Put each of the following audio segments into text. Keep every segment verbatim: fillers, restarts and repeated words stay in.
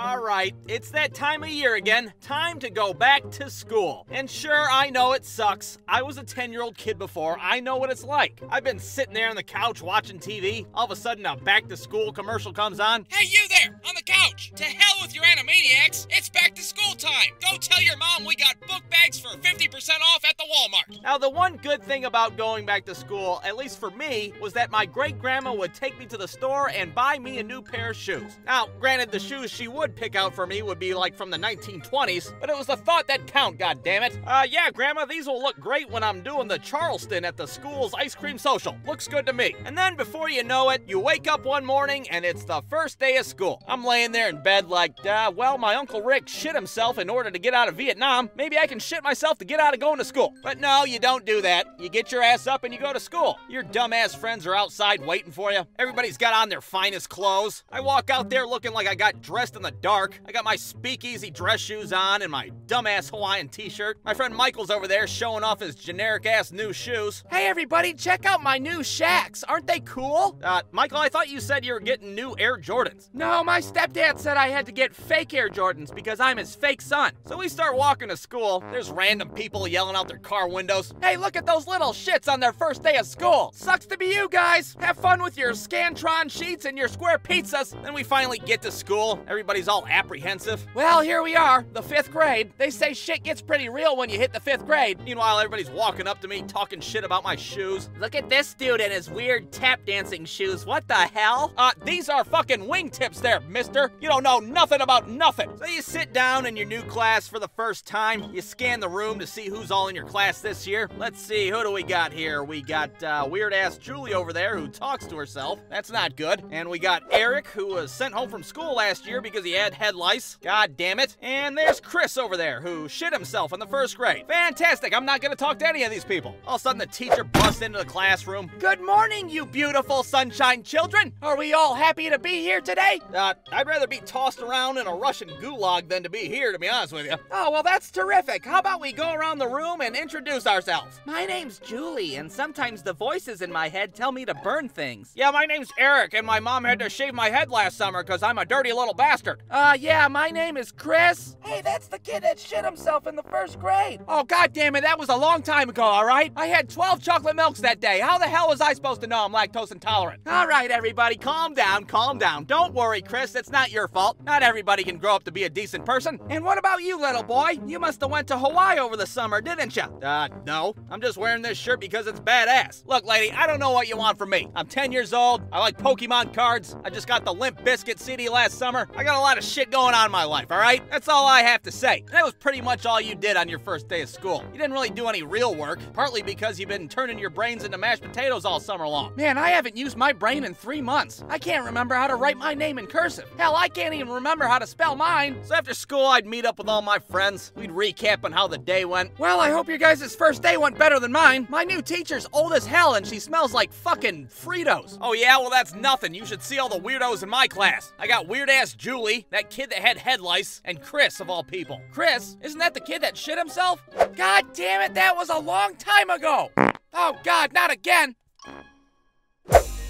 All right, it's that time of year again. Time to go back to school. And sure, I know it sucks. I was a ten-year-old kid before. I know what it's like. I've been sitting there on the couch watching T V. All of a sudden, a back-to-school commercial comes on. Hey, you there, on the couch. To hell with your Animaniacs. It's back to school time. Go tell your mom we got book bags for fifty percent off at the Walmart. Now, the one good thing about going back to school, at least for me, was that my great-grandma would take me to the store and buy me a new pair of shoes. Now, granted, the shoes she would pick out for me would be like from the nineteen twenties, but it was the thought that count, goddammit. Uh, yeah, Grandma, these will look great when I'm doing the Charleston at the school's ice cream social. Looks good to me. And then before you know it, you wake up one morning and it's the first day of school. I'm laying there in bed like, uh, well, my Uncle Rick shit himself in order to get out of Vietnam. Maybe I can shit myself to get out of going to school. But no, you don't do that. You get your ass up and you go to school. Your dumbass friends are outside waiting for you. Everybody's got on their finest clothes. I walk out there looking like I got dressed in the dark. I got my speakeasy dress shoes on and my dumbass Hawaiian t-shirt. My friend Michael's over there showing off his generic-ass new shoes. Hey, everybody, check out my new Shaqs. Aren't they cool? Uh, Michael, I thought you said you were getting new Air Jordans. No, my stepdad said I had to get fake Air Jordans because I'm his fake son. So we start walking to school. There's random people yelling out their car windows. Hey, look at those little shits on their first day of school. Sucks to be you guys. Have fun with your Scantron sheets and your square pizzas. Then we finally get to school. Everybody's all apprehensive. Well, here we are, the fifth grade. They say shit gets pretty real when you hit the fifth grade. Meanwhile, everybody's walking up to me, talking shit about my shoes. Look at this dude in his weird tap dancing shoes. What the hell? Uh, these are fucking wingtips there, mister. You don't know nothing about nothing. So you sit down in your new class for the first time. You scan the room to see who's all in your class this year. Let's see, who do we got here? We got uh, weird-ass Julie over there who talks to herself. That's not good. And we got Eric, who was sent home from school last year because he had head lice. God damn it. And there's Chris over there who shit himself in the first grade. Fantastic. I'm not going to talk to any of these people. All of a sudden, the teacher busts into the classroom. Good morning, you beautiful sunshine children. Are we all happy to be here today? Uh, I'd rather be tossed around in a Russian gulag than to be here, to be honest with you. Oh, well, that's terrific. How about we go around the room and introduce ourselves? My name's Julie, and sometimes the voices in my head tell me to burn things. Yeah, my name's Eric, and my mom had to shave my head last summer because I'm a dirty little bastard. Uh, yeah, my name is Chris. Hey, that's the kid that shit himself in the first grade. Oh, god damn it, that was a long time ago, all right? I had twelve chocolate milks that day. How the hell was I supposed to know I'm lactose intolerant? All right, everybody, calm down, calm down. Don't worry, Chris, it's not your fault. Not everybody can grow up to be a decent person. And what about you, little boy? You must have went to Hawaii over the summer, didn't you? Uh, no. I'm just wearing this shirt because it's badass. Look, lady, I don't know what you want from me. I'm ten years old. I like Pokemon cards. I just got the Limp Bizkit C D last summer. I got a lot of shit going on in my life, all right? That's all I have to say. That was pretty much all you did on your first day of school. You didn't really do any real work, partly because you've been turning your brains into mashed potatoes all summer long. Man, I haven't used my brain in three months. I can't remember how to write my name in cursive. Hell, I can't even remember how to spell mine. So after school, I'd meet up with all my friends. We'd recap on how the day went. Well, I hope your guys' first day went better than mine. My new teacher's old as hell and she smells like fucking Fritos. Oh yeah, well that's nothing. You should see all the weirdos in my class. I got weird-ass Julie, that kid that had head lice, and Chris of all people. Chris, isn't that the kid that shit himself? God damn it, that was a long time ago. Oh god, not again.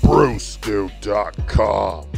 Bruce Dude dot com